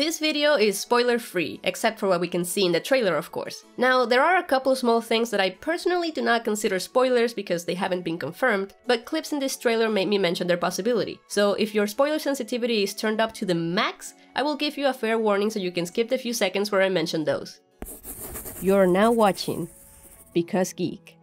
This video is spoiler-free, except for what we can see in the trailer, of course. Now, there are a couple small things that I personally do not consider spoilers because they haven't been confirmed, but clips in this trailer made me mention their possibility. So if your spoiler sensitivity is turned up to the max, I will give you a fair warning so you can skip the few seconds where I mention those. You're now watching Because Geek.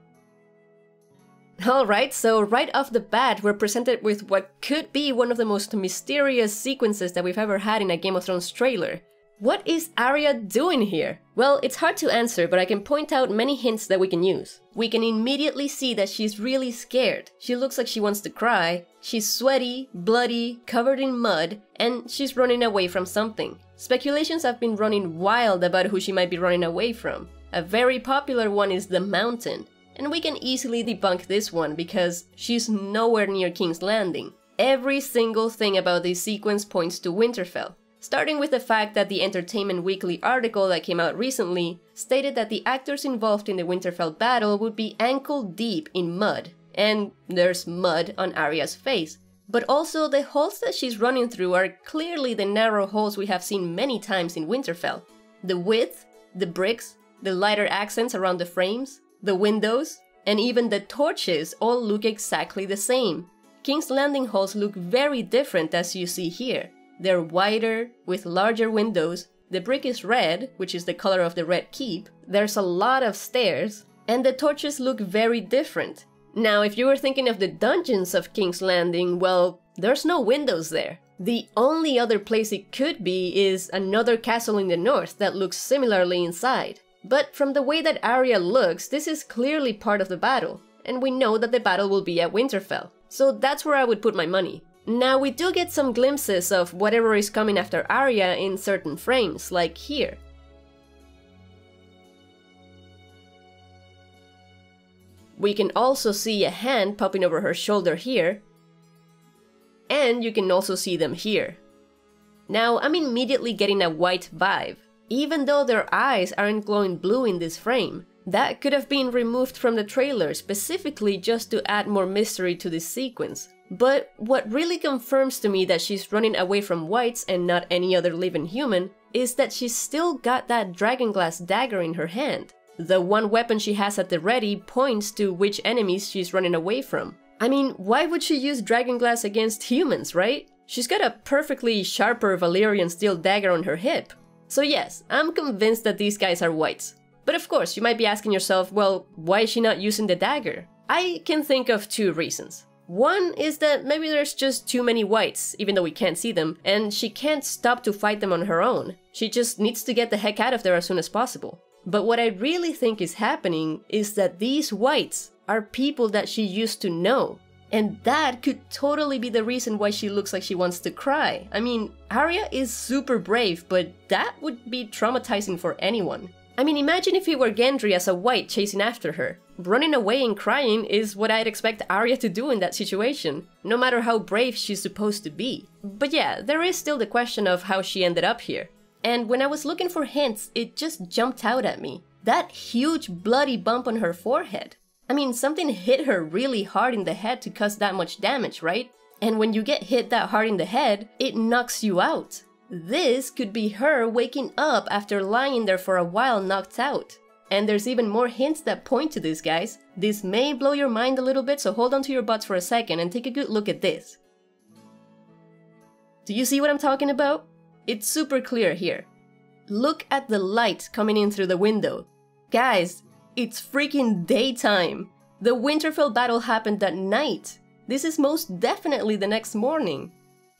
Alright, so right off the bat, we're presented with what could be one of the most mysterious sequences that we've ever had in a Game of Thrones trailer. What is Arya doing here? Well, it's hard to answer, but I can point out many hints that we can use. We can immediately see that she's really scared. She looks like she wants to cry. She's sweaty, bloody, covered in mud, and she's running away from something. Speculations have been running wild about who she might be running away from. A very popular one is the Mountain. And we can easily debunk this one, because she's nowhere near King's Landing. Every single thing about this sequence points to Winterfell, starting with the fact that the Entertainment Weekly article that came out recently stated that the actors involved in the Winterfell battle would be ankle deep in mud, and there's mud on Arya's face. But also, the holes that she's running through are clearly the narrow holes we have seen many times in Winterfell. The width, the bricks, the lighter accents around the frames, the windows, and even the torches all look exactly the same. King's Landing halls look very different, as you see here. They're wider, with larger windows, the brick is red, which is the color of the Red Keep, there's a lot of stairs, and the torches look very different. Now, if you were thinking of the dungeons of King's Landing, well, there's no windows there. The only other place it could be is another castle in the north that looks similarly inside. But from the way that Arya looks, this is clearly part of the battle, and we know that the battle will be at Winterfell, so that's where I would put my money. Now, we do get some glimpses of whatever is coming after Arya in certain frames, like here. We can also see a hand popping over her shoulder here, and you can also see them here. Now, I'm immediately getting a white vibe. Even though their eyes aren't glowing blue in this frame, that could have been removed from the trailer specifically just to add more mystery to this sequence. But what really confirms to me that she's running away from whites and not any other living human is that she's still got that dragonglass dagger in her hand. The one weapon she has at the ready points to which enemies she's running away from. I mean, why would she use dragonglass against humans, right? She's got a perfectly sharper Valyrian steel dagger on her hip. So yes, I'm convinced that these guys are whites. But of course, you might be asking yourself, well, why is she not using the dagger? I can think of two reasons. One is that maybe there's just too many whites, even though we can't see them, and she can't stop to fight them on her own. She just needs to get the heck out of there as soon as possible. But what I really think is happening is that these whites are people that she used to know. And that could totally be the reason why she looks like she wants to cry. I mean, Arya is super brave, but that would be traumatizing for anyone. I mean, imagine if it were Gendry as a white chasing after her. Running away and crying is what I'd expect Arya to do in that situation, no matter how brave she's supposed to be. But yeah, there is still the question of how she ended up here. And when I was looking for hints, it just jumped out at me. That huge bloody bump on her forehead. I mean, something hit her really hard in the head to cause that much damage, right? And when you get hit that hard in the head, it knocks you out. This could be her waking up after lying there for a while knocked out. And there's even more hints that point to this, guys. This may blow your mind a little bit, so hold on to your butts for a second and take a good look at this. Do you see what I'm talking about? It's super clear here. Look at the light coming in through the window. Guys, it's freaking daytime! The Winterfell battle happened at night. This is most definitely the next morning.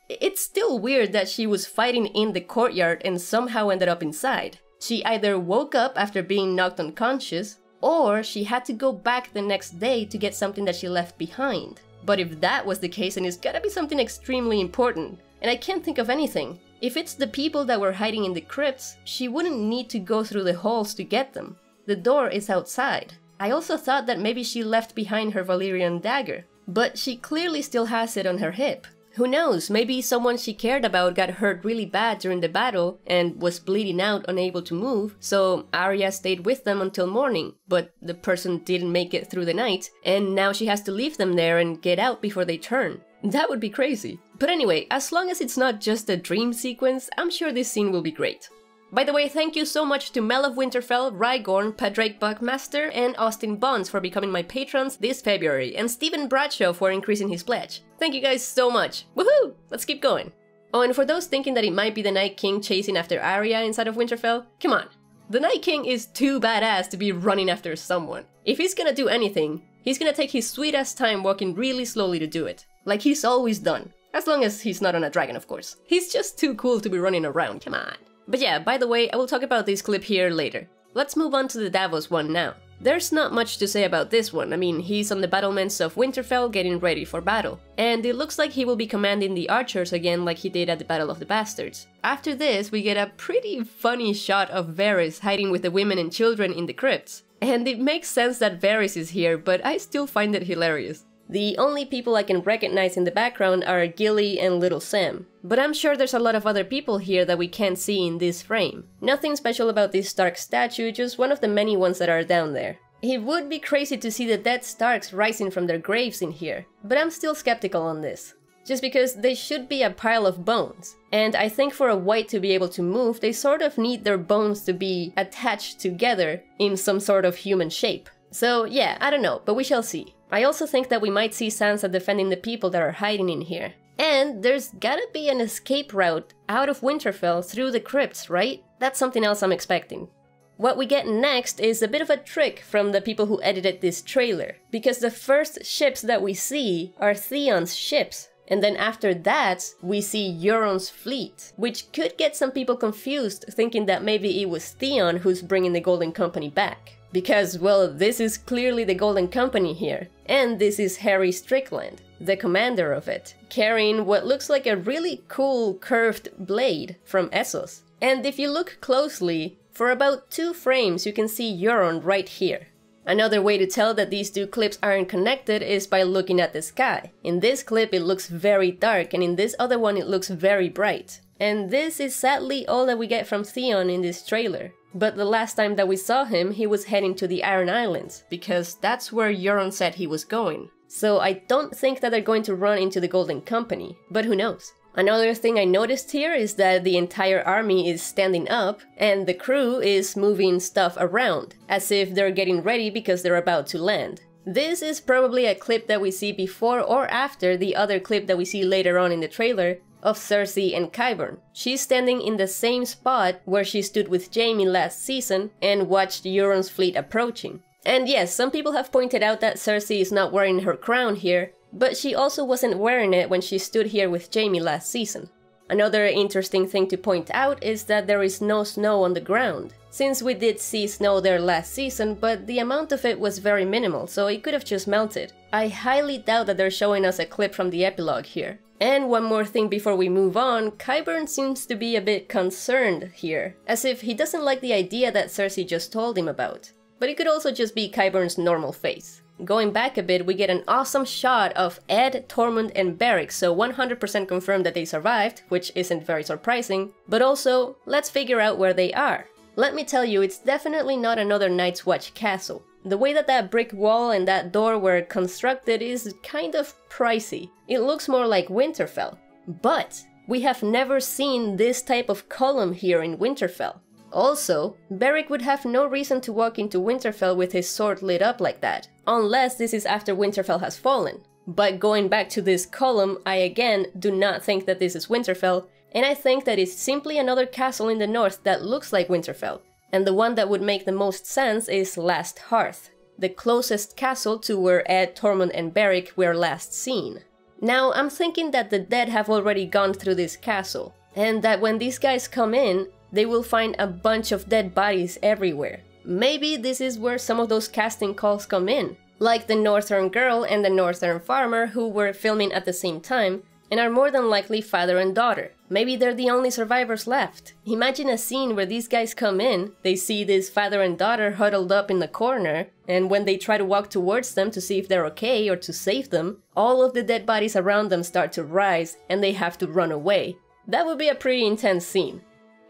It's still weird that she was fighting in the courtyard and somehow ended up inside. She either woke up after being knocked unconscious, or she had to go back the next day to get something that she left behind. But if that was the case, then it's gotta be something extremely important, and I can't think of anything. If it's the people that were hiding in the crypts, she wouldn't need to go through the halls to get them. The door is outside. I also thought that maybe she left behind her Valyrian dagger, but she clearly still has it on her hip. Who knows, maybe someone she cared about got hurt really bad during the battle and was bleeding out, unable to move, so Arya stayed with them until morning, but the person didn't make it through the night, and now she has to leave them there and get out before they turn. That would be crazy. But anyway, as long as it's not just a dream sequence, I'm sure this scene will be great. By the way, thank you so much to Mel of Winterfell, Rygorn, Padraig Buckmaster, and Austin Bonds for becoming my patrons this February, and Stephen Bradshaw for increasing his pledge. Thank you guys so much! Woohoo! Let's keep going! Oh, and for those thinking that it might be the Night King chasing after Arya inside of Winterfell, come on! The Night King is too badass to be running after someone. If he's gonna do anything, he's gonna take his sweet-ass time walking really slowly to do it. Like he's always done. As long as he's not on a dragon, of course. He's just too cool to be running around, come on! But yeah, by the way, I will talk about this clip here later. Let's move on to the Davos one now. There's not much to say about this one, I mean, he's on the battlements of Winterfell getting ready for battle. And it looks like he will be commanding the archers again like he did at the Battle of the Bastards. After this, we get a pretty funny shot of Varys hiding with the women and children in the crypts. And it makes sense that Varys is here, but I still find it hilarious. The only people I can recognize in the background are Gilly and Little Sam, but I'm sure there's a lot of other people here that we can't see in this frame. Nothing special about this Stark statue, just one of the many ones that are down there. It would be crazy to see the dead Starks rising from their graves in here, but I'm still skeptical on this. Just because they should be a pile of bones, and I think for a white to be able to move, they sort of need their bones to be attached together in some sort of human shape. So yeah, I don't know, but we shall see. I also think that we might see Sansa defending the people that are hiding in here. And there's gotta be an escape route out of Winterfell through the crypts, right? That's something else I'm expecting. What we get next is a bit of a trick from the people who edited this trailer, because the first ships that we see are Theon's ships, and then after that we see Euron's fleet, which could get some people confused thinking that maybe it was Theon who's bringing the Golden Company back. Because, well, this is clearly the Golden Company here, and this is Harry Strickland, the commander of it, carrying what looks like a really cool curved blade from Essos. And if you look closely, for about 2 frames you can see Euron right here. Another way to tell that these two clips aren't connected is by looking at the sky. In this clip it looks very dark, and in this other one it looks very bright. And this is sadly all that we get from Theon in this trailer. But the last time that we saw him, he was heading to the Iron Islands, because that's where Euron said he was going. So I don't think that they're going to run into the Golden Company, but who knows. Another thing I noticed here is that the entire army is standing up, and the crew is moving stuff around, as if they're getting ready because they're about to land. This is probably a clip that we see before or after the other clip that we see later on in the trailer, of Cersei and Qyburn. She's standing in the same spot where she stood with Jaime last season and watched Euron's fleet approaching. And yes, some people have pointed out that Cersei is not wearing her crown here, but she also wasn't wearing it when she stood here with Jaime last season. Another interesting thing to point out is that there is no snow on the ground, since we did see snow there last season, but the amount of it was very minimal, so it could have just melted. I highly doubt that they're showing us a clip from the epilogue here. And one more thing before we move on, Qyburn seems to be a bit concerned here, as if he doesn't like the idea that Cersei just told him about. But it could also just be Qyburn's normal face. Going back a bit, we get an awesome shot of Ed, Tormund, and Beric, so 100% confirmed that they survived, which isn't very surprising, but also, let's figure out where they are. Let me tell you, it's definitely not another Night's Watch castle. The way that that brick wall and that door were constructed is kind of pricey. It looks more like Winterfell. But we have never seen this type of column here in Winterfell. Also, Beric would have no reason to walk into Winterfell with his sword lit up like that, unless this is after Winterfell has fallen. But going back to this column, I again do not think that this is Winterfell, and I think that it's simply another castle in the north that looks like Winterfell. And the one that would make the most sense is Last Hearth, the closest castle to where Ed, Tormund, and Beric were last seen. Now, I'm thinking that the dead have already gone through this castle, and that when these guys come in, they will find a bunch of dead bodies everywhere. Maybe this is where some of those casting calls come in, like the Northern Girl and the Northern Farmer who were filming at the same time, and are more than likely father and daughter. Maybe they're the only survivors left. Imagine a scene where these guys come in, they see this father and daughter huddled up in the corner, and when they try to walk towards them to see if they're okay or to save them, all of the dead bodies around them start to rise and they have to run away. That would be a pretty intense scene.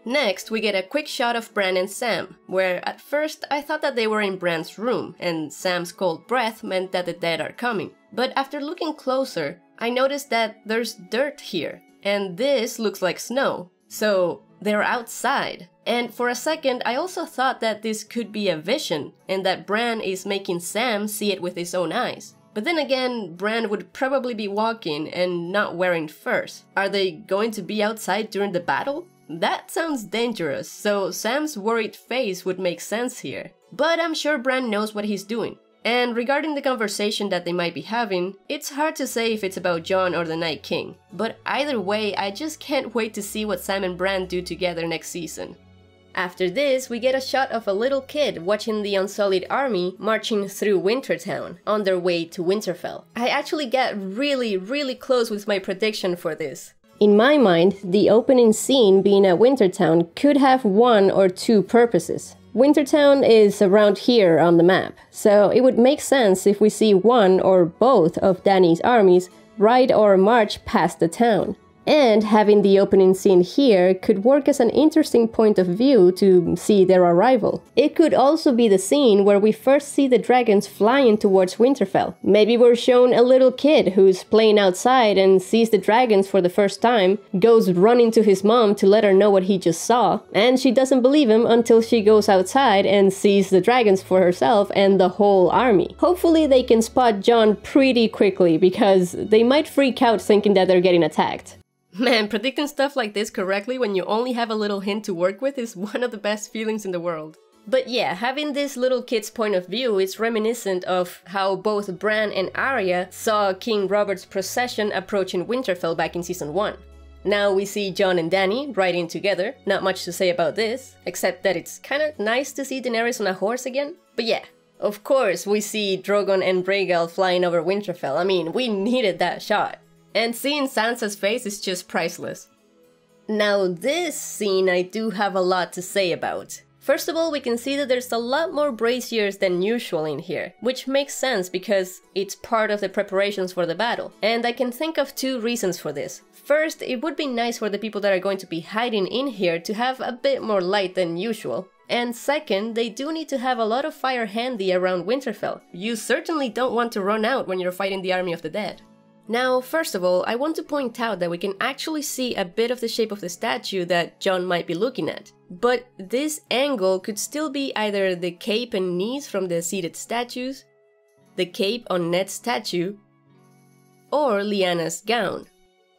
Next, we get a quick shot of Bran and Sam, where at first I thought that they were in Bran's room, and Sam's cold breath meant that the dead are coming. But after looking closer, I noticed that there's dirt here, and this looks like snow. So they're outside. And for a second, I also thought that this could be a vision, and that Bran is making Sam see it with his own eyes. But then again, Bran would probably be walking and not wearing furs. Are they going to be outside during the battle? That sounds dangerous, so Sam's worried face would make sense here. But I'm sure Bran knows what he's doing. And regarding the conversation that they might be having, it's hard to say if it's about Jon or the Night King. But either way, I just can't wait to see what Sam and Bran do together next season. After this, we get a shot of a little kid watching the Unsullied army marching through Wintertown on their way to Winterfell. I actually got really close with my prediction for this. In my mind, the opening scene being at Wintertown could have one or two purposes. Wintertown is around here on the map, so it would make sense if we see one or both of Dany's armies ride or march past the town. And having the opening scene here could work as an interesting point of view to see their arrival. It could also be the scene where we first see the dragons flying towards Winterfell. Maybe we're shown a little kid who's playing outside and sees the dragons for the first time, goes running to his mom to let her know what he just saw, and she doesn't believe him until she goes outside and sees the dragons for herself and the whole army. Hopefully they can spot Jon pretty quickly, because they might freak out thinking that they're getting attacked. Man, predicting stuff like this correctly when you only have a little hint to work with is one of the best feelings in the world. But yeah, having this little kid's point of view is reminiscent of how both Bran and Arya saw King Robert's procession approaching Winterfell back in season 1. Now we see Jon and Dany riding together, not much to say about this, except that it's kinda nice to see Daenerys on a horse again. But yeah, of course we see Drogon and Rhaegal flying over Winterfell. I mean, we needed that shot. And seeing Sansa's face is just priceless. Now this scene I do have a lot to say about. First of all, we can see that there's a lot more braziers than usual in here, which makes sense because it's part of the preparations for the battle. And I can think of two reasons for this. First, it would be nice for the people that are going to be hiding in here to have a bit more light than usual. And second, they do need to have a lot of fire handy around Winterfell. You certainly don't want to run out when you're fighting the army of the dead. Now, first of all, I want to point out that we can actually see a bit of the shape of the statue that Jon might be looking at. But this angle could still be either the cape and knees from the seated statues, the cape on Ned's statue, or Lyanna's gown.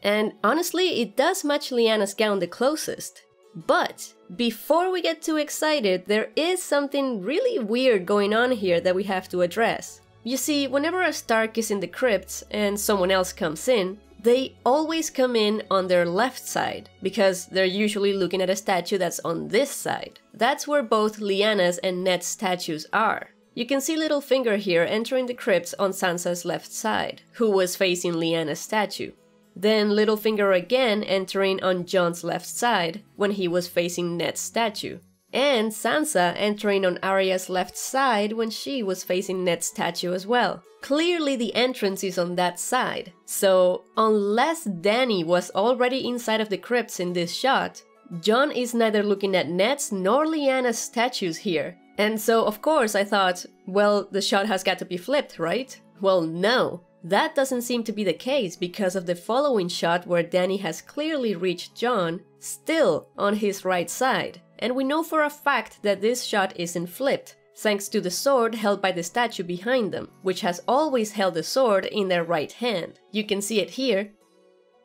And honestly, it does match Lyanna's gown the closest. But before we get too excited, there is something really weird going on here that we have to address. You see, whenever a Stark is in the crypts and someone else comes in, they always come in on their left side, because they're usually looking at a statue that's on this side. That's where both Lyanna's and Ned's statues are. You can see Littlefinger here entering the crypts on Sansa's left side, who was facing Lyanna's statue. Then Littlefinger again entering on Jon's left side, when he was facing Ned's statue. And Sansa entering on Arya's left side when she was facing Ned's statue as well. Clearly the entrance is on that side, so unless Dany was already inside of the crypts in this shot, Jon is neither looking at Ned's nor Lyanna's statues here. And so of course I thought, well, the shot has got to be flipped, right? Well, no. That doesn't seem to be the case because of the following shot where Dany has clearly reached Jon, still on his right side. And we know for a fact that this shot isn't flipped, thanks to the sword held by the statue behind them, which has always held the sword in their right hand. You can see it here,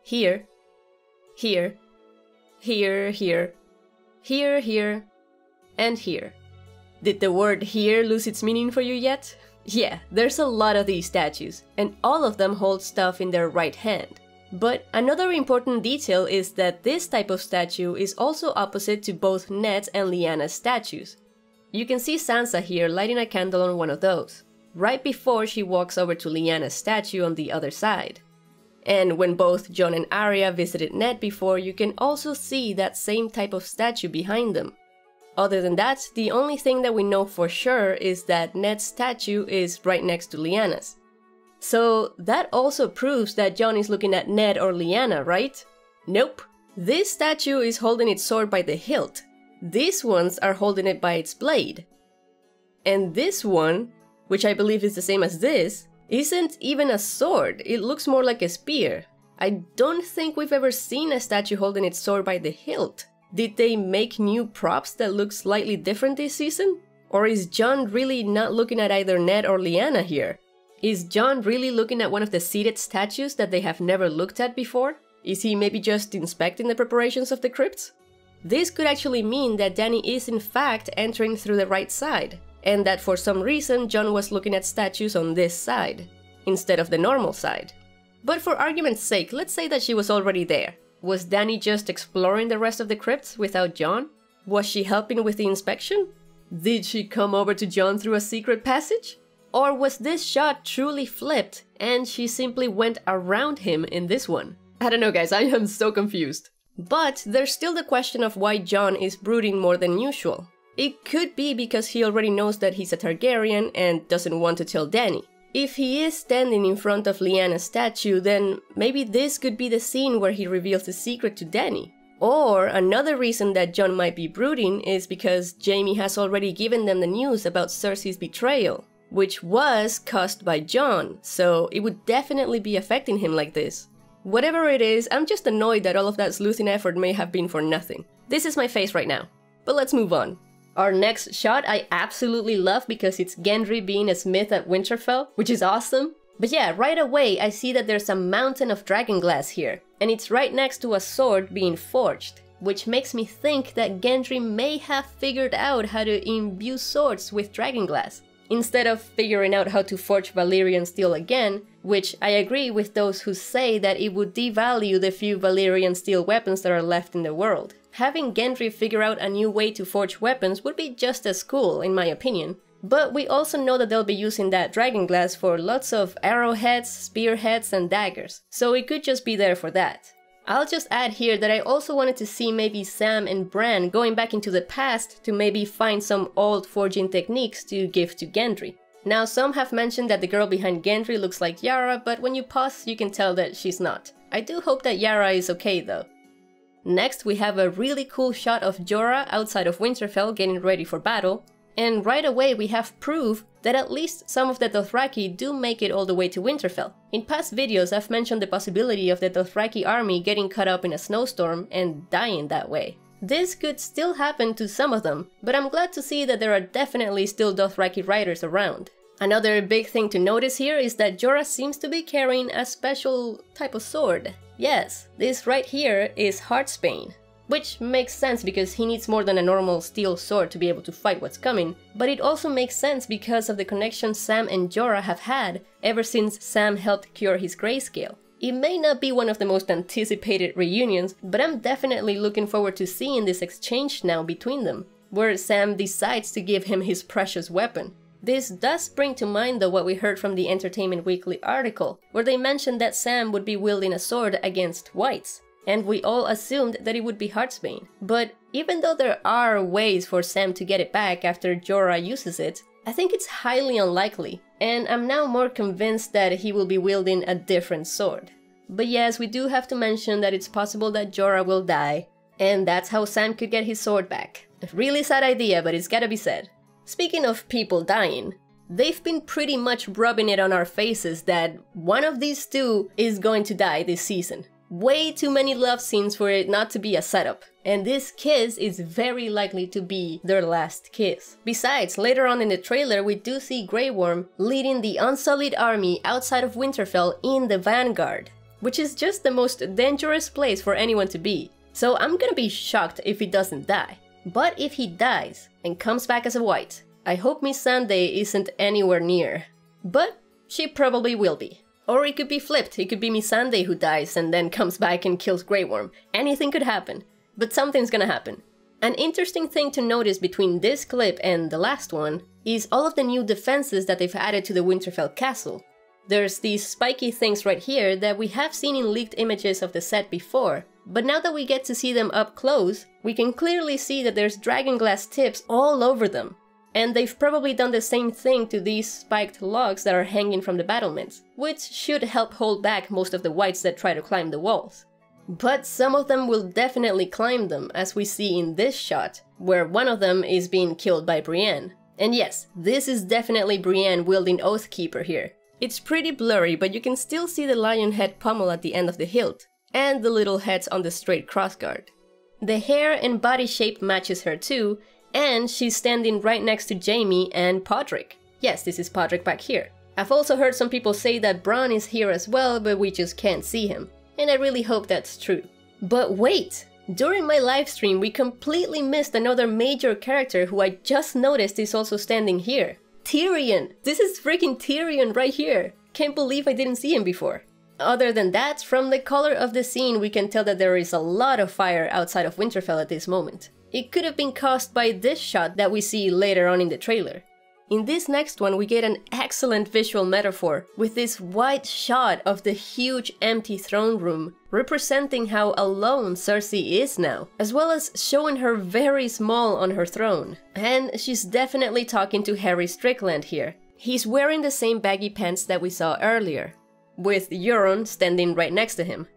here, here, here, here, here, here, and here. Did the word here lose its meaning for you yet? Yeah, there's a lot of these statues, and all of them hold stuff in their right hand. But another important detail is that this type of statue is also opposite to both Ned's and Lyanna's statues. You can see Sansa here lighting a candle on one of those, right before she walks over to Lyanna's statue on the other side. And when both Jon and Arya visited Ned before, you can also see that same type of statue behind them. Other than that, the only thing that we know for sure is that Ned's statue is right next to Lyanna's. So that also proves that Jon is looking at Ned or Lyanna, right? Nope. This statue is holding its sword by the hilt, these ones are holding it by its blade. And this one, which I believe is the same as this, isn't even a sword, it looks more like a spear. I don't think we've ever seen a statue holding its sword by the hilt. Did they make new props that look slightly different this season? Or is Jon really not looking at either Ned or Lyanna here? Is Jon really looking at one of the seated statues that they have never looked at before? Is he maybe just inspecting the preparations of the crypts? This could actually mean that Dany is in fact entering through the right side, and that for some reason Jon was looking at statues on this side, instead of the normal side. But for argument's sake, let's say that she was already there. Was Dany just exploring the rest of the crypts without Jon? Was she helping with the inspection? Did she come over to Jon through a secret passage? Or was this shot truly flipped and she simply went around him in this one? I don't know guys, I am so confused. But there's still the question of why Jon is brooding more than usual. It could be because he already knows that he's a Targaryen and doesn't want to tell Dany. If he is standing in front of Lyanna's statue, then maybe this could be the scene where he reveals the secret to Dany. Or another reason that Jon might be brooding is because Jaime has already given them the news about Cersei's betrayal, which was caused by Jon, so it would definitely be affecting him like this. Whatever it is, I'm just annoyed that all of that sleuthing effort may have been for nothing. This is my face right now. But let's move on. Our next shot I absolutely love because it's Gendry being a smith at Winterfell, which is awesome. But yeah, right away I see that there's a mountain of dragonglass here, and it's right next to a sword being forged, which makes me think that Gendry may have figured out how to imbue swords with dragonglass, instead of figuring out how to forge Valyrian steel again, which I agree with those who say that it would devalue the few Valyrian steel weapons that are left in the world. Having Gendry figure out a new way to forge weapons would be just as cool, in my opinion. But we also know that they'll be using that dragonglass for lots of arrowheads, spearheads, and daggers, so it could just be there for that. I'll just add here that I also wanted to see maybe Sam and Bran going back into the past to maybe find some old forging techniques to give to Gendry. Now, some have mentioned that the girl behind Gendry looks like Yara, but when you pause you can tell that she's not. I do hope that Yara is okay though. Next, we have a really cool shot of Jorah outside of Winterfell getting ready for battle, and right away we have proof that at least some of the Dothraki do make it all the way to Winterfell. In past videos I've mentioned the possibility of the Dothraki army getting caught up in a snowstorm and dying that way. This could still happen to some of them, but I'm glad to see that there are definitely still Dothraki riders around. Another big thing to notice here is that Jorah seems to be carrying a special type of sword. Yes, this right here is Heartsbane, which makes sense because he needs more than a normal steel sword to be able to fight what's coming, but it also makes sense because of the connection Sam and Jorah have had ever since Sam helped cure his grayscale. It may not be one of the most anticipated reunions, but I'm definitely looking forward to seeing this exchange now between them, where Sam decides to give him his precious weapon. This does bring to mind though what we heard from the Entertainment Weekly article, where they mentioned that Sam would be wielding a sword against whites, and we all assumed that it would be Heartsbane. But even though there are ways for Sam to get it back after Jorah uses it, I think it's highly unlikely, and I'm now more convinced that he will be wielding a different sword. But yes, we do have to mention that it's possible that Jorah will die, and that's how Sam could get his sword back. A really sad idea, but it's gotta be said. Speaking of people dying, they've been pretty much rubbing it on our faces that one of these two is going to die this season. Way too many love scenes for it not to be a setup, and this kiss is very likely to be their last kiss. Besides, later on in the trailer we do see Grey Worm leading the Unsullied army outside of Winterfell in the Vanguard, which is just the most dangerous place for anyone to be, so I'm gonna be shocked if he doesn't die. But if he dies and comes back as a white, I hope Missandei isn't anywhere near. But she probably will be. Or it could be flipped, it could be Missandei who dies and then comes back and kills Grey Worm. Anything could happen, but something's gonna happen. An interesting thing to notice between this clip and the last one is all of the new defenses that they've added to the Winterfell castle. There's these spiky things right here that we have seen in leaked images of the set before, but now that we get to see them up close, we can clearly see that there's dragonglass tips all over them. And they've probably done the same thing to these spiked logs that are hanging from the battlements, which should help hold back most of the whites that try to climb the walls. But some of them will definitely climb them, as we see in this shot, where one of them is being killed by Brienne. And yes, this is definitely Brienne wielding Oathkeeper here. It's pretty blurry, but you can still see the lion head pommel at the end of the hilt, and the little heads on the straight crossguard. The hair and body shape matches her too, and she's standing right next to Jaime and Podrick. Yes, this is Podrick back here. I've also heard some people say that Bronn is here as well, but we just can't see him. And I really hope that's true. But wait! During my livestream, we completely missed another major character who I just noticed is also standing here. Tyrion! This is freaking Tyrion right here! Can't believe I didn't see him before. Other than that, from the color of the scene we can tell that there is a lot of fire outside of Winterfell at this moment. It could have been caused by this shot that we see later on in the trailer. In this next one, we get an excellent visual metaphor with this wide shot of the huge empty throne room, representing how alone Cersei is now, as well as showing her very small on her throne. And she's definitely talking to Harry Strickland here. He's wearing the same baggy pants that we saw earlier, with Euron standing right next to him.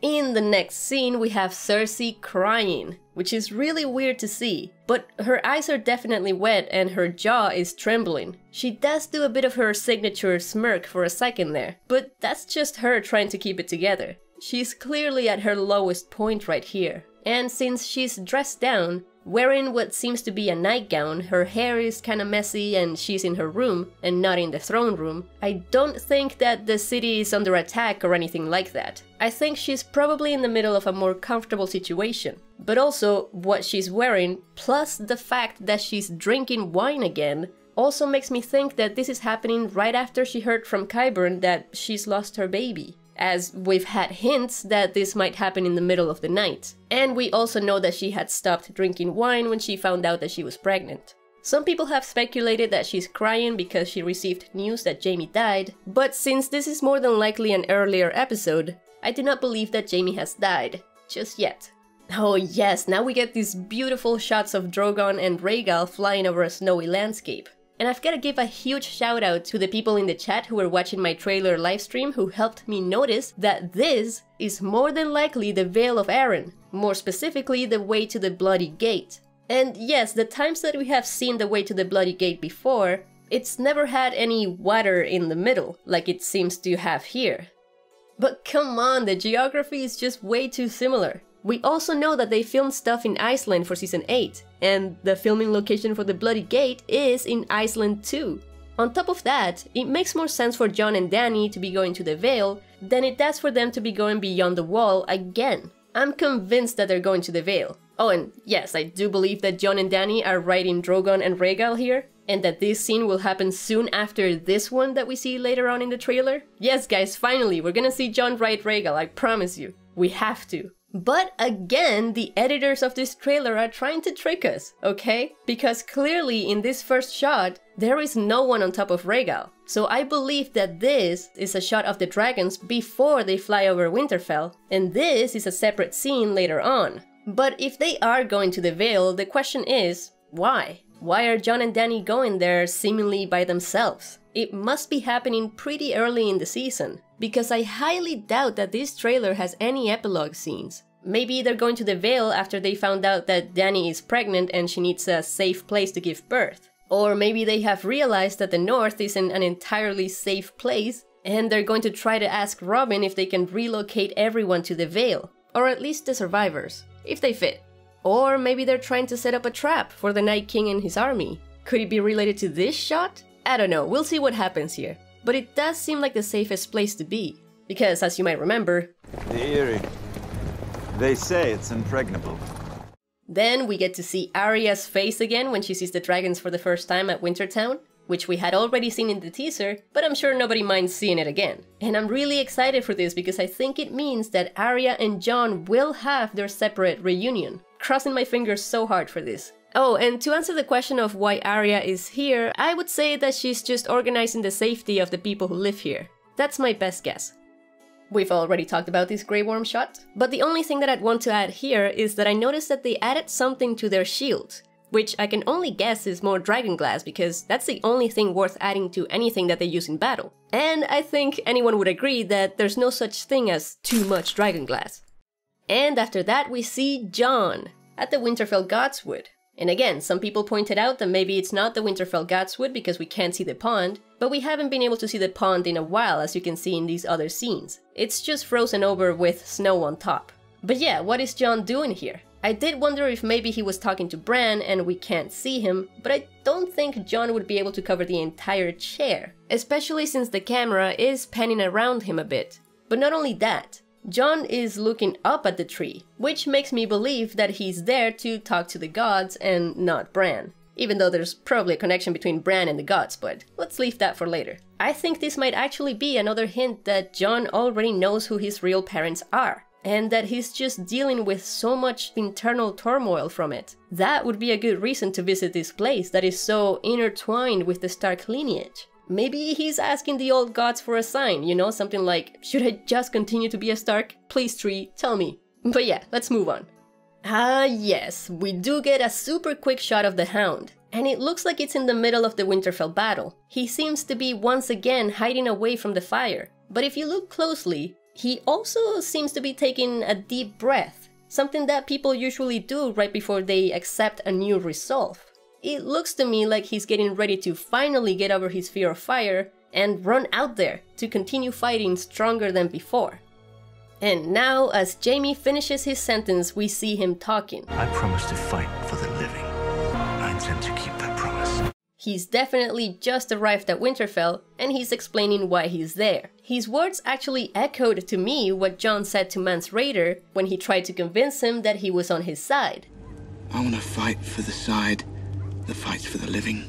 In the next scene, we have Cersei crying, which is really weird to see, but her eyes are definitely wet and her jaw is trembling. She does do a bit of her signature smirk for a second there, but that's just her trying to keep it together. She's clearly at her lowest point right here, and since she's dressed down, wearing what seems to be a nightgown, her hair is kinda messy and she's in her room and not in the throne room, I don't think that the city is under attack or anything like that. I think she's probably in the middle of a more comfortable situation. But also, what she's wearing, plus the fact that she's drinking wine again, also makes me think that this is happening right after she heard from Qyburn that she's lost her baby, as we've had hints that this might happen in the middle of the night. And we also know that she had stopped drinking wine when she found out that she was pregnant. Some people have speculated that she's crying because she received news that Jaime died, but since this is more than likely an earlier episode, I do not believe that Jaime has died, just yet. Oh yes, now we get these beautiful shots of Drogon and Rhaegal flying over a snowy landscape. And I've gotta give a huge shout out to the people in the chat who were watching my trailer livestream who helped me notice that this is more than likely the Vale of Arryn, more specifically the way to the Bloody Gate. And yes, the times that we have seen the way to the Bloody Gate before, it's never had any water in the middle, like it seems to have here. But come on, the geography is just way too similar. We also know that they filmed stuff in Iceland for season 8, and the filming location for the Bloody Gate is in Iceland too. On top of that, it makes more sense for Jon and Dany to be going to the Vale than it does for them to be going beyond the wall again. I'm convinced that they're going to the Vale. Oh, and yes, I do believe that Jon and Dany are riding Drogon and Rhaegal here, and that this scene will happen soon after this one that we see later on in the trailer. Yes guys, finally, we're gonna see Jon ride Rhaegal, I promise you. We have to. But again, the editors of this trailer are trying to trick us, okay? Because clearly in this first shot, there is no one on top of Rhaegal. So I believe that this is a shot of the dragons before they fly over Winterfell, and this is a separate scene later on. But if they are going to the Vale, the question is, why? Why are Jon and Dany going there seemingly by themselves? It must be happening pretty early in the season, because I highly doubt that this trailer has any epilogue scenes. Maybe they're going to the Vale after they found out that Dany is pregnant and she needs a safe place to give birth. Or maybe they have realized that the North isn't an entirely safe place and they're going to try to ask Robin if they can relocate everyone to the Vale, or at least the survivors, if they fit. Or maybe they're trying to set up a trap for the Night King and his army. Could it be related to this shot? I don't know, we'll see what happens here. But it does seem like the safest place to be. Because, as you might remember... the Eyrie. They say it's impregnable. Then we get to see Arya's face again when she sees the dragons for the first time at Wintertown, which we had already seen in the teaser, but I'm sure nobody minds seeing it again. And I'm really excited for this because I think it means that Arya and Jon will have their separate reunion. Crossing my fingers so hard for this. Oh, and to answer the question of why Arya is here, I would say that she's just organizing the safety of the people who live here. That's my best guess. We've already talked about this Grey Worm shot, but the only thing that I'd want to add here is that I noticed that they added something to their shield, which I can only guess is more dragonglass because that's the only thing worth adding to anything that they use in battle. And I think anyone would agree that there's no such thing as too much dragonglass. And after that we see Jon at the Winterfell Godswood. And again, some people pointed out that maybe it's not the Winterfell Godswood because we can't see the pond, but we haven't been able to see the pond in a while, as you can see in these other scenes. It's just frozen over with snow on top. But yeah, what is Jon doing here? I did wonder if maybe he was talking to Bran and we can't see him, but I don't think Jon would be able to cover the entire chair, especially since the camera is panning around him a bit. But not only that, Jon is looking up at the tree, which makes me believe that he's there to talk to the gods and not Bran. Even though there's probably a connection between Bran and the gods, but let's leave that for later. I think this might actually be another hint that Jon already knows who his real parents are, and that he's just dealing with so much internal turmoil from it. That would be a good reason to visit this place that is so intertwined with the Stark lineage. Maybe he's asking the old gods for a sign, you know, something like, should I just continue to be a Stark? Please, tree, tell me. But yeah, let's move on. Yes, we do get a super quick shot of the Hound, and it looks like it's in the middle of the Winterfell battle. He seems to be once again hiding away from the fire, but if you look closely, he also seems to be taking a deep breath, something that people usually do right before they accept a new resolve. It looks to me like he's getting ready to finally get over his fear of fire and run out there to continue fighting stronger than before. And now, as Jaime finishes his sentence, we see him talking. I promise to fight for the living. I intend to keep that promise. He's definitely just arrived at Winterfell, and he's explaining why he's there. His words actually echoed to me what Jon said to Mance Rayder when he tried to convince him that he was on his side. I want to fight for the side. The fight for the living.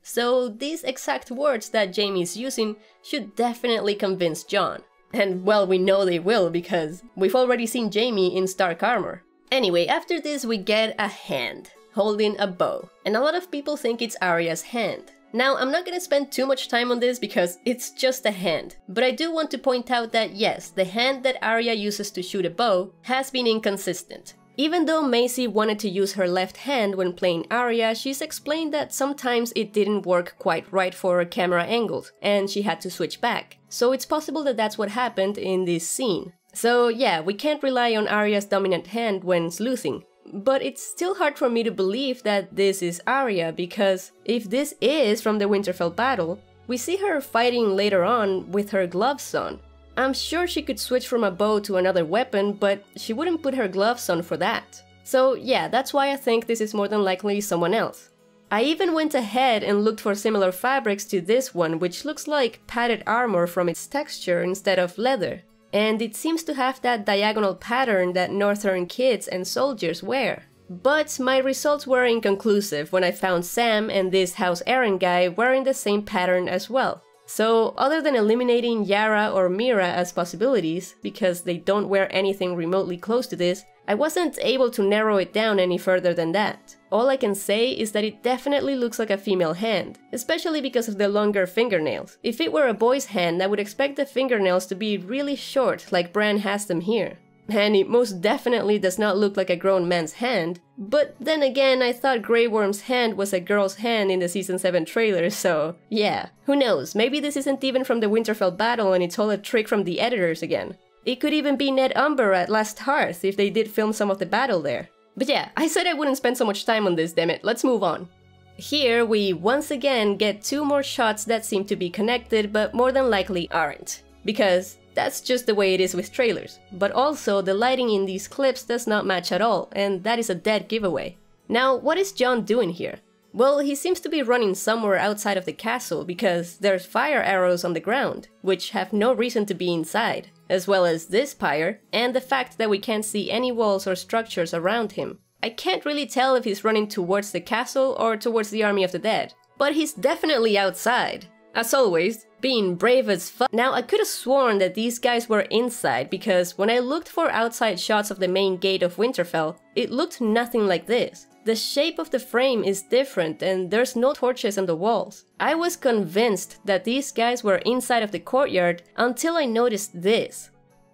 So these exact words that Jaime is using should definitely convince Jon. And well, we know they will because we've already seen Jaime in Stark armor. Anyway, after this we get a hand holding a bow, and a lot of people think it's Arya's hand. Now, I'm not gonna spend too much time on this because it's just a hand, but I do want to point out that yes, the hand that Arya uses to shoot a bow has been inconsistent. Even though Macy wanted to use her left hand when playing Arya, she's explained that sometimes it didn't work quite right for her camera angles, and she had to switch back. So it's possible that that's what happened in this scene. So yeah, we can't rely on Arya's dominant hand when sleuthing. But it's still hard for me to believe that this is Arya, because if this is from the Winterfell battle, we see her fighting later on with her gloves on. I'm sure she could switch from a bow to another weapon, but she wouldn't put her gloves on for that. So yeah, that's why I think this is more than likely someone else. I even went ahead and looked for similar fabrics to this one, which looks like padded armor from its texture instead of leather. And it seems to have that diagonal pattern that northern kids and soldiers wear. But my results were inconclusive when I found Sam and this House Aaron guy wearing the same pattern as well. So, other than eliminating Yara or Mira as possibilities, because they don't wear anything remotely close to this, I wasn't able to narrow it down any further than that. All I can say is that it definitely looks like a female hand, especially because of the longer fingernails. If it were a boy's hand, I would expect the fingernails to be really short, like Bran has them here. And it most definitely does not look like a grown man's hand, but then again, I thought Grey Worm's hand was a girl's hand in the Season 7 trailer, so yeah. Who knows, maybe this isn't even from the Winterfell battle and it's all a trick from the editors again. It could even be Ned Umber at Last Hearth if they did film some of the battle there. But yeah, I said I wouldn't spend so much time on this, dammit, let's move on. Here we once again get two more shots that seem to be connected, but more than likely aren't. Because that's just the way it is with trailers, but also the lighting in these clips does not match at all, and that is a dead giveaway. Now, what is Jon doing here? Well, he seems to be running somewhere outside of the castle because there's fire arrows on the ground, which have no reason to be inside, as well as this pyre, and the fact that we can't see any walls or structures around him. I can't really tell if he's running towards the castle or towards the army of the dead, but he's definitely outside. As always, being brave as fuck. Now, I could have sworn that these guys were inside because when I looked for outside shots of the main gate of Winterfell, it looked nothing like this. The shape of the frame is different and there's no torches on the walls. I was convinced that these guys were inside of the courtyard until I noticed this.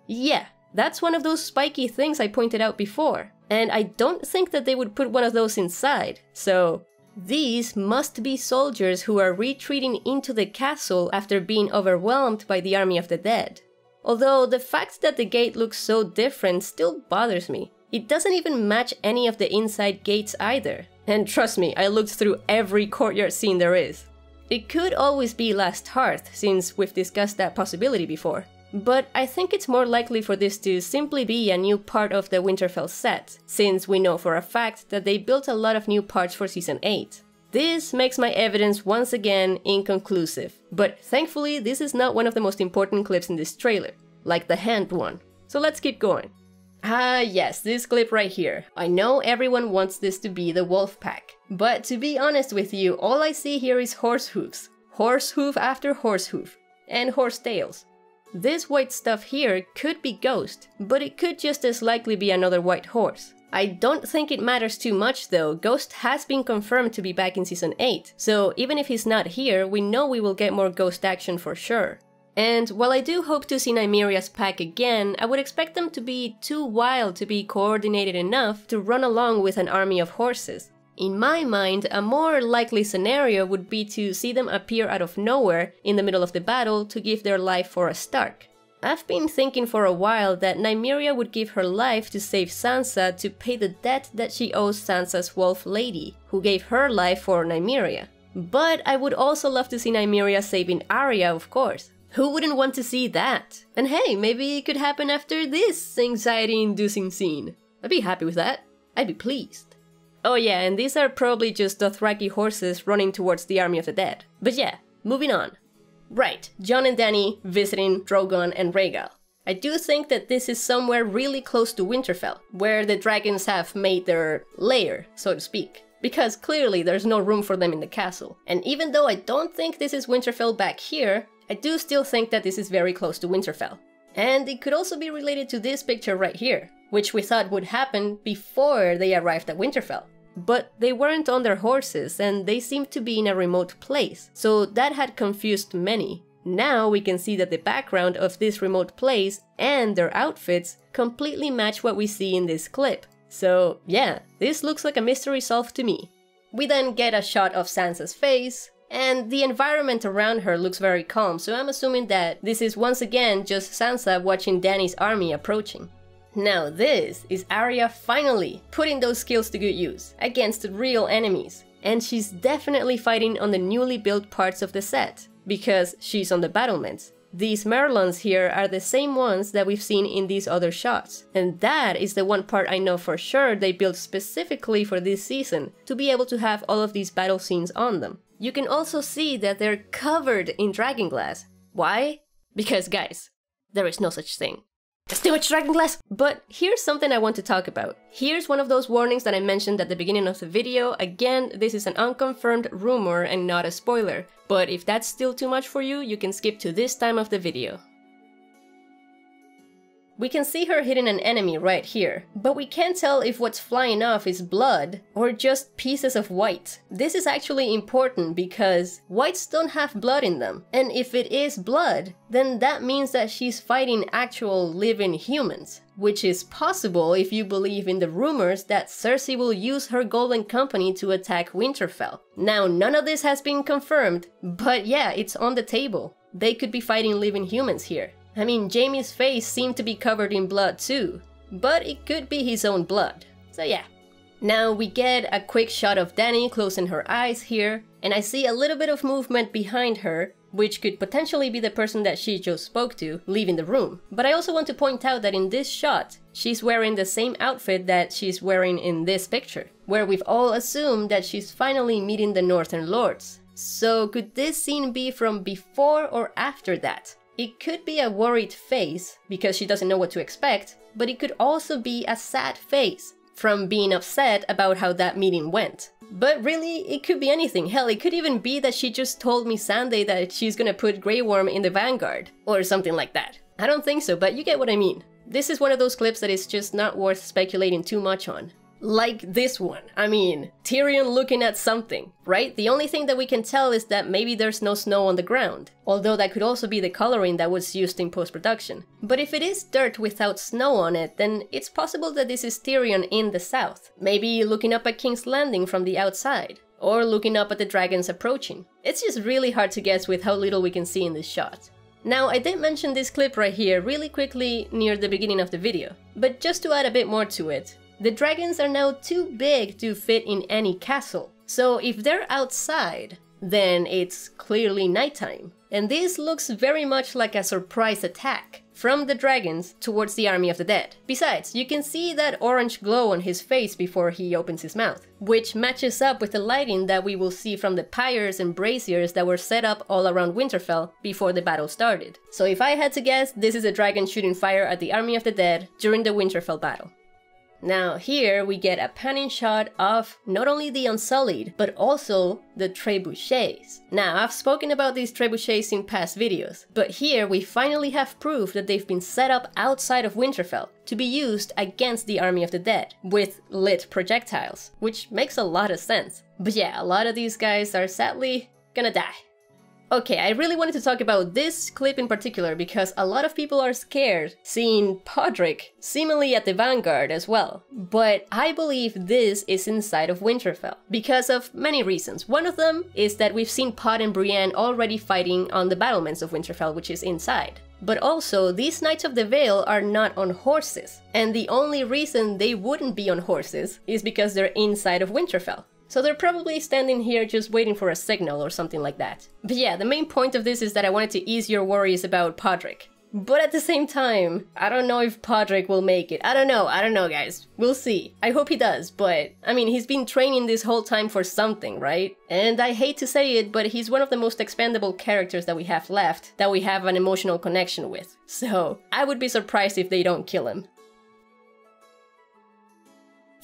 Yeah, that's one of those spiky things I pointed out before, and I don't think that they would put one of those inside, so these must be soldiers who are retreating into the castle after being overwhelmed by the army of the dead. Although the fact that the gate looks so different still bothers me. It doesn't even match any of the inside gates either. And trust me, I looked through every courtyard scene there is. It could always be Last Hearth, since we've discussed that possibility before. But I think it's more likely for this to simply be a new part of the Winterfell set, since we know for a fact that they built a lot of new parts for Season 8. This makes my evidence once again inconclusive, but thankfully this is not one of the most important clips in this trailer, like the hand one. So let's keep going. Ah yes, this clip right here. I know everyone wants this to be the wolf pack, but to be honest with you, all I see here is horse hooves. Horse hoof after horse hoof. And horse tails. This white stuff here could be ghost, but it could just as likely be another white horse. I don't think it matters too much though, Ghost has been confirmed to be back in Season 8, so even if he's not here, we know we will get more Ghost action for sure. And while I do hope to see Nymeria's pack again, I would expect them to be too wild to be coordinated enough to run along with an army of horses. In my mind, a more likely scenario would be to see them appear out of nowhere in the middle of the battle to give their life for a Stark. I've been thinking for a while that Nymeria would give her life to save Sansa to pay the debt that she owes Sansa's wolf lady, who gave her life for Nymeria. But I would also love to see Nymeria saving Arya, of course. Who wouldn't want to see that? And hey, maybe it could happen after this anxiety-inducing scene. I'd be happy with that. I'd be pleased. Oh yeah, and these are probably just Dothraki horses running towards the army of the dead. But yeah, moving on. Right, Jon and Dany visiting Drogon and Rhaegal. I do think that this is somewhere really close to Winterfell, where the dragons have made their lair, so to speak, because clearly there's no room for them in the castle. And even though I don't think this is Winterfell back here, I do still think that this is very close to Winterfell. And it could also be related to this picture right here, which we thought would happen before they arrived at Winterfell. But they weren't on their horses, and they seemed to be in a remote place, so that had confused many. Now we can see that the background of this remote place and their outfits completely match what we see in this clip. So yeah, this looks like a mystery solved to me. We then get a shot of Sansa's face, and the environment around her looks very calm, so I'm assuming that this is once again just Sansa watching Dany's army approaching. Now this is Arya finally putting those skills to good use against real enemies, and she's definitely fighting on the newly built parts of the set, because she's on the battlements. These merlons here are the same ones that we've seen in these other shots, and that is the one part I know for sure they built specifically for this season, to be able to have all of these battle scenes on them. You can also see that they're covered in dragonglass. Why? Because guys, there is no such thing. There's too much dragonglass! But here's something I want to talk about. Here's one of those warnings that I mentioned at the beginning of the video. Again, this is an unconfirmed rumor and not a spoiler, but if that's still too much for you, you can skip to this time of the video. We can see her hitting an enemy right here, but we can't tell if what's flying off is blood or just pieces of white. This is actually important because whites don't have blood in them, and if it is blood, then that means that she's fighting actual living humans, which is possible if you believe in the rumors that Cersei will use her Golden Company to attack Winterfell. Now, none of this has been confirmed, but yeah, it's on the table. They could be fighting living humans here. I mean, Jaime's face seemed to be covered in blood too, but it could be his own blood, so yeah. Now we get a quick shot of Dany closing her eyes here, and I see a little bit of movement behind her, which could potentially be the person that she just spoke to leaving the room. But I also want to point out that in this shot, she's wearing the same outfit that she's wearing in this picture, where we've all assumed that she's finally meeting the Northern Lords. So could this scene be from before or after that? It could be a worried face, because she doesn't know what to expect, but it could also be a sad face, from being upset about how that meeting went. But really, it could be anything. Hell, it could even be that she just told Missandei that she's gonna put Grey Worm in the vanguard, or something like that. I don't think so, but you get what I mean. This is one of those clips that is just not worth speculating too much on. Like this one. I mean, Tyrion looking at something, right? The only thing that we can tell is that maybe there's no snow on the ground, although that could also be the coloring that was used in post-production. But if it is dirt without snow on it, then it's possible that this is Tyrion in the south, maybe looking up at King's Landing from the outside, or looking up at the dragons approaching. It's just really hard to guess with how little we can see in this shot. Now, I did mention this clip right here really quickly near the beginning of the video, but just to add a bit more to it, the dragons are now too big to fit in any castle, so if they're outside, then it's clearly nighttime. And this looks very much like a surprise attack from the dragons towards the army of the dead. Besides, you can see that orange glow on his face before he opens his mouth, which matches up with the lighting that we will see from the pyres and braziers that were set up all around Winterfell before the battle started. So if I had to guess, this is a dragon shooting fire at the army of the dead during the Winterfell battle. Now here we get a panning shot of not only the Unsullied, but also the trebuchets. Now I've spoken about these trebuchets in past videos, but here we finally have proof that they've been set up outside of Winterfell to be used against the army of the dead with lit projectiles, which makes a lot of sense. But yeah, a lot of these guys are sadly gonna die. Okay, I really wanted to talk about this clip in particular because a lot of people are scared seeing Podrick seemingly at the vanguard as well. But I believe this is inside of Winterfell because of many reasons. One of them is that we've seen Pod and Brienne already fighting on the battlements of Winterfell, which is inside. But also, these Knights of the Vale are not on horses, and the only reason they wouldn't be on horses is because they're inside of Winterfell. So they're probably standing here just waiting for a signal or something like that. But yeah, the main point of this is that I wanted to ease your worries about Podrick. But at the same time, I don't know if Podrick will make it. I don't know guys, we'll see. I hope he does, but I mean, he's been training this whole time for something, right? And I hate to say it, but he's one of the most expendable characters that we have left, that we have an emotional connection with. So I would be surprised if they don't kill him.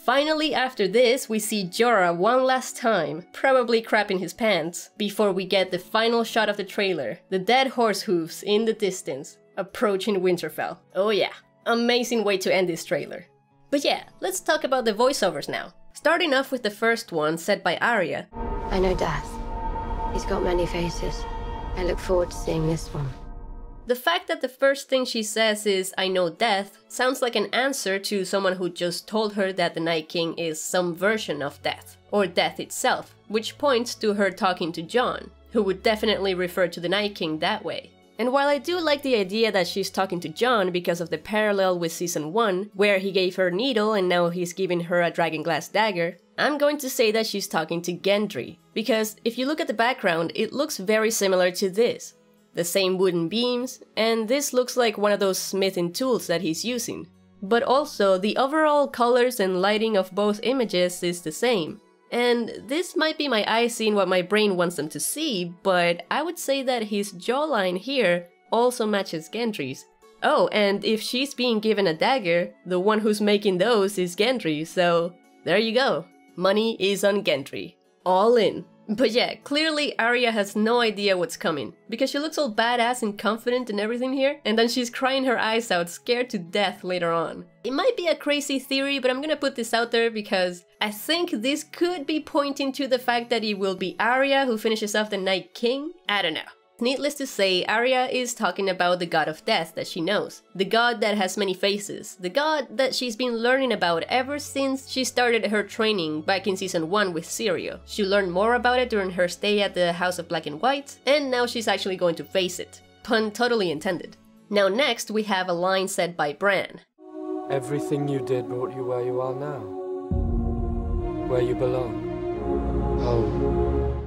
Finally, after this, we see Jorah one last time, probably crapping his pants, before we get the final shot of the trailer, the dead horse hooves in the distance, approaching Winterfell. Oh yeah, amazing way to end this trailer. But yeah, let's talk about the voiceovers now. Starting off with the first one, said by Arya. I know death. He's got many faces. I look forward to seeing this one. The fact that the first thing she says is, I know death, sounds like an answer to someone who just told her that the Night King is some version of death, or death itself, which points to her talking to Jon, who would definitely refer to the Night King that way. And while I do like the idea that she's talking to Jon because of the parallel with season 1, where he gave her needle and now he's giving her a dragonglass dagger, I'm going to say that she's talking to Gendry, because if you look at the background, it looks very similar to this. The same wooden beams, and this looks like one of those smithing tools that he's using. But also, the overall colors and lighting of both images is the same. And this might be my eyes seeing what my brain wants them to see, but I would say that his jawline here also matches Gendry's. Oh, and if she's being given a dagger, the one who's making those is Gendry, so there you go. Money is on Gendry. All in. But yeah, clearly Arya has no idea what's coming, because she looks all badass and confident and everything here, and then she's crying her eyes out, scared to death later on. It might be a crazy theory, but I'm gonna put this out there because I think this could be pointing to the fact that it will be Arya who finishes off the Night King. I don't know. Needless to say, Arya is talking about the god of death that she knows, the god that has many faces, the god that she's been learning about ever since she started her training back in season 1 with Sirio. She learned more about it during her stay at the House of Black and White, and now she's actually going to face it. Pun totally intended. Now next we have a line said by Bran. Everything you did brought you where you are now, where you belong, home.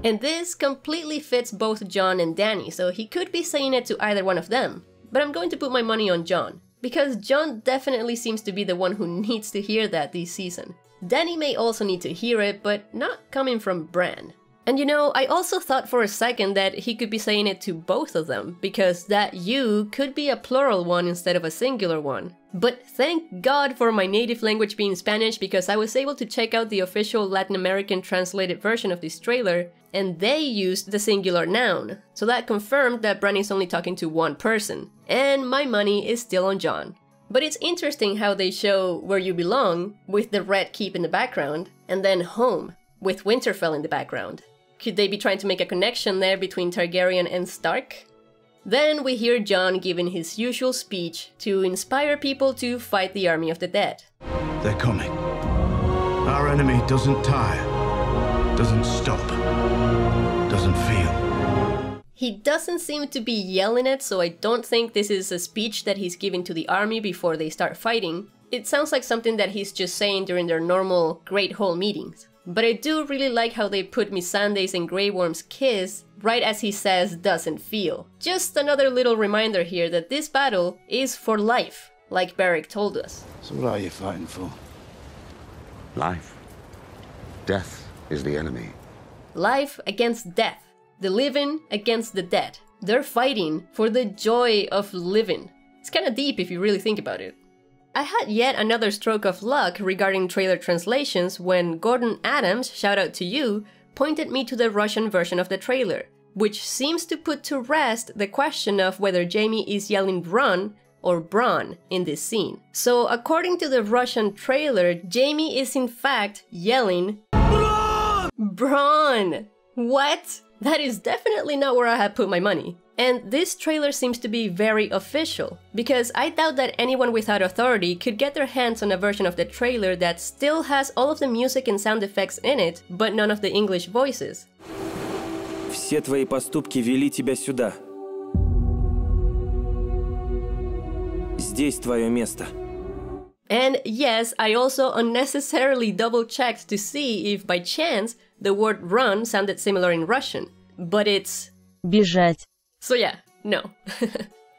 And this completely fits both Jon and Dany, so he could be saying it to either one of them. But I'm going to put my money on Jon, because Jon definitely seems to be the one who needs to hear that this season. Dany may also need to hear it, but not coming from Bran. And you know, I also thought for a second that he could be saying it to both of them, because that you could be a plural one instead of a singular one. But thank God for my native language being Spanish, because I was able to check out the official Latin American translated version of this trailer, and they used the singular noun. So that confirmed that Bran is only talking to one person, and my money is still on Jon. But it's interesting how they show where you belong, with the red keep in the background, and then home, with Winterfell in the background. Could they be trying to make a connection there between Targaryen and Stark? Then we hear Jon giving his usual speech to inspire people to fight the army of the dead. They're coming. Our enemy doesn't tire, doesn't stop, doesn't feel. He doesn't seem to be yelling it, so I don't think this is a speech that he's giving to the army before they start fighting. It sounds like something that he's just saying during their normal Great Hall meetings. But I do really like how they put Missandei's and Grey Worm's kiss right as he says doesn't feel. Just another little reminder here that this battle is for life, like Beric told us. So what are you fighting for? Life. Death is the enemy. Life against death. The living against the dead. They're fighting for the joy of living. It's kind of deep if you really think about it. I had yet another stroke of luck regarding trailer translations when Gordon Adams, shout out to you, pointed me to the Russian version of the trailer, which seems to put to rest the question of whether Jaime is yelling Bronn or Bronn in this scene. So according to the Russian trailer, Jaime is in fact yelling Bronn! Bronn! What? That is definitely not where I had put my money. And this trailer seems to be very official, because I doubt that anyone without authority could get their hands on a version of the trailer that still has all of the music and sound effects in it, but none of the English voices. Все твои поступки вели тебя сюда. Здесь твое место. And yes, I also unnecessarily double-checked to see if by chance the word run sounded similar in Russian, but it's бежать. So yeah, no.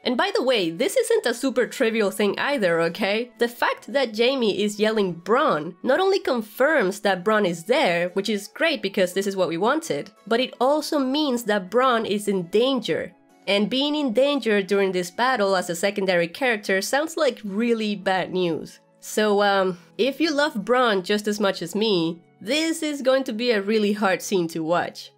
And by the way, this isn't a super trivial thing either, okay? The fact that Jaime is yelling Bronn not only confirms that Bronn is there, which is great because this is what we wanted, but it also means that Bronn is in danger. And being in danger during this battle as a secondary character sounds like really bad news. So if you love Bronn just as much as me, this is going to be a really hard scene to watch.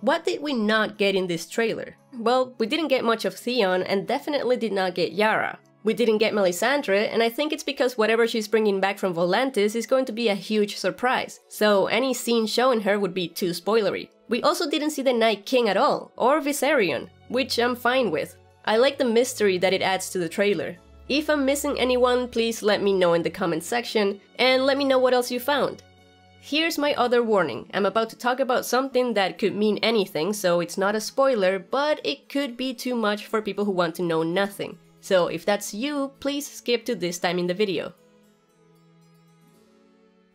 What did we not get in this trailer? Well, we didn't get much of Theon and definitely did not get Yara. We didn't get Melisandre, and I think it's because whatever she's bringing back from Volantis is going to be a huge surprise, so any scene showing her would be too spoilery. We also didn't see the Night King at all, or Viserion, which I'm fine with. I like the mystery that it adds to the trailer. If I'm missing anyone, please let me know in the comment section, and let me know what else you found. Here's my other warning, I'm about to talk about something that could mean anything, so it's not a spoiler, but it could be too much for people who want to know nothing. So if that's you, please skip to this time in the video.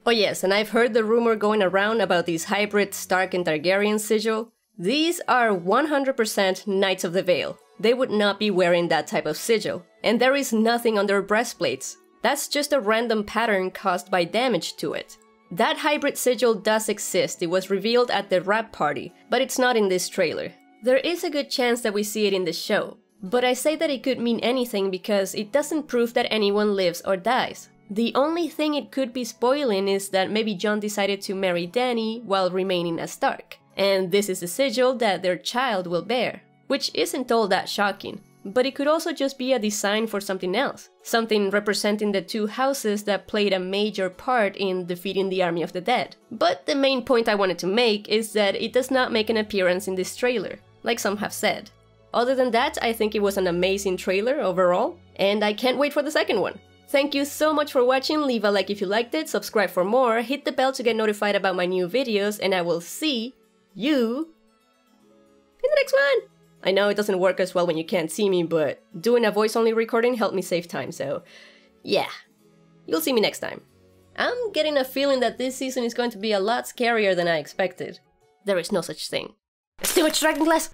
Oh yes, and I've heard the rumor going around about these hybrid Stark and Targaryen sigil. These are 100% Knights of the Vale. They would not be wearing that type of sigil, and there is nothing on their breastplates. That's just a random pattern caused by damage to it. That hybrid sigil does exist, it was revealed at the wrap party, but it's not in this trailer. There is a good chance that we see it in the show, but I say that it could mean anything because it doesn't prove that anyone lives or dies. The only thing it could be spoiling is that maybe Jon decided to marry Dany while remaining a Stark, and this is the sigil that their child will bear, which isn't all that shocking. But it could also just be a design for something else, something representing the two houses that played a major part in defeating the army of the dead. But the main point I wanted to make is that it does not make an appearance in this trailer, like some have said. Other than that, I think it was an amazing trailer overall, and I can't wait for the second one. Thank you so much for watching, leave a like if you liked it, subscribe for more, hit the bell to get notified about my new videos, and I will see you in the next one! I know it doesn't work as well when you can't see me, but doing a voice-only recording helped me save time, so yeah. You'll see me next time. I'm getting a feeling that this season is going to be a lot scarier than I expected. There is no such thing. It's too much dragonglass!